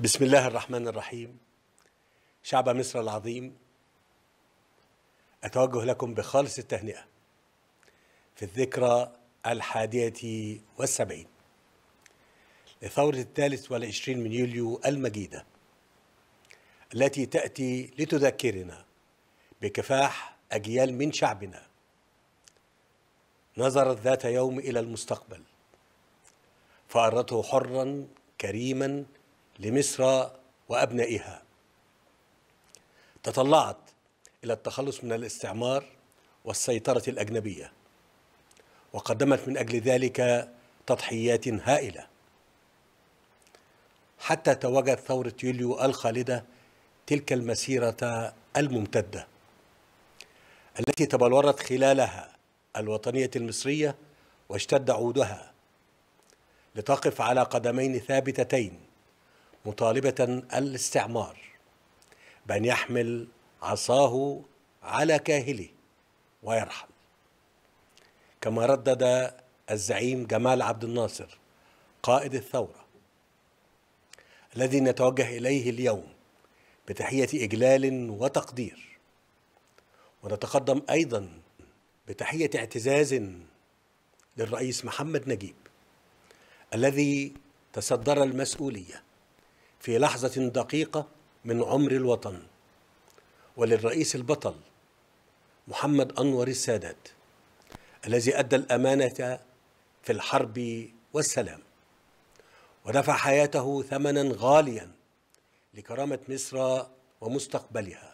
بسم الله الرحمن الرحيم. شعب مصر العظيم، أتوجه لكم بخالص التهنئة في الذكرى 71 لثورة 23 من يوليو المجيدة، التي تأتي لتذكرنا بكفاح أجيال من شعبنا نظرت ذات يوم إلى المستقبل، فأرته حرا كريما لمصر وأبنائها، تطلعت إلى التخلص من الاستعمار والسيطرة الأجنبية، وقدمت من أجل ذلك تضحيات هائلة حتى توجت ثورة يوليو الخالدة تلك المسيرة الممتدة التي تبلورت خلالها الوطنية المصرية واشتد عودها لتقف على قدمين ثابتتين، مطالبة الاستعمار بأن يحمل عصاه على كاهله ويرحل، كما ردد الزعيم جمال عبد الناصر قائد الثورة، الذي نتوجه إليه اليوم بتحية إجلال وتقدير، ونتقدم أيضا بتحية اعتزاز للرئيس محمد نجيب الذي تصدر المسؤولية في لحظة دقيقة من عمر الوطن، وللرئيس البطل محمد أنور السادات الذي أدى الأمانة في الحرب والسلام، ودفع حياته ثمنا غاليا لكرامة مصر ومستقبلها.